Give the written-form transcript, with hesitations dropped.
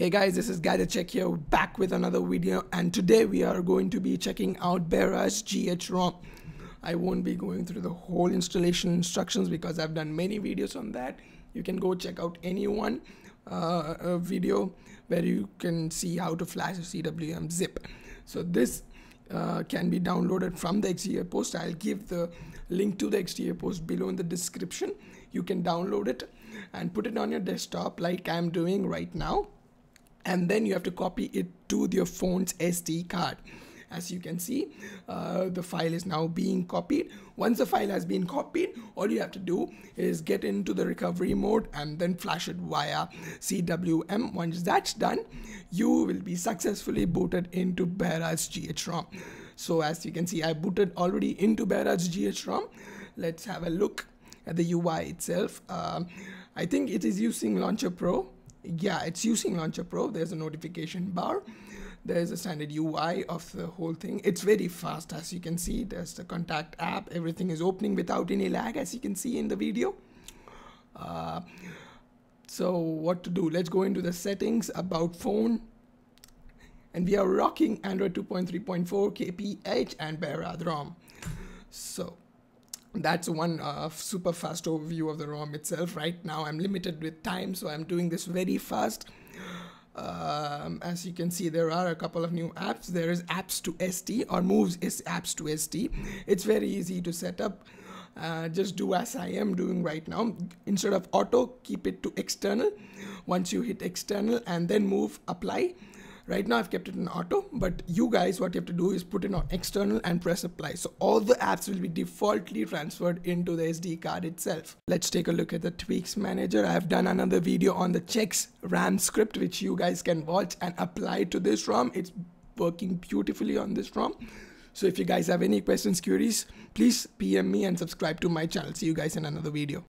Hey guys, this is Chex here, back with another video, and today we are going to be checking out BehradGH ROM. I won't be going through the whole installation instructions because I've done many videos on that. You can go check out any one video where you can see how to flash a CWM zip. So this can be downloaded from the XDA post. I'll give the link to the XDA post below in the description. You can download it and put it on your desktop like I'm doing right now. And then you have to copy it to your phone's SD card. As you can see, the file is now being copied. Once the file has been copied, all you have to do is get into the recovery mode and then flash it via CWM. Once that's done, you will be successfully booted into BehradGH ROM. So as you can see, I booted already into BehradGH ROM. Let's have a look at the UI itself. I think it is using Launcher Pro. Yeah, it's using Launcher Pro. There's a notification bar. There's a standard UI of the whole thing. It's very fast, as you can see. There's the contact app. Everything is opening without any lag, as you can see in the video. So what to do? Let's go into the settings, about phone. And we are rocking Android 2.3.4, KPH, and BehradGH ROM. So that's one super fast overview of the ROM itself. Right now I'm limited with time, so I'm doing this very fast. As you can see, there are a couple of new apps. There is apps to SD, or moves is apps to SD. It's very easy to set up. Just do as I am doing right now. Instead of auto, keep it to external. Once you hit external and then move, apply. Right now I've kept it in auto, but you guys, what you have to do is put it on external and press apply. So all the apps will be defaultly transferred into the SD card itself. Let's take a look at the tweaks manager. I have done another video on the Chex RAM script, which you guys can watch and apply to this ROM. It's working beautifully on this ROM. So if you guys have any questions, queries, please PM me and subscribe to my channel. See you guys in another video.